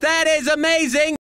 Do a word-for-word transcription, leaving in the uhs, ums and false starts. That is amazing!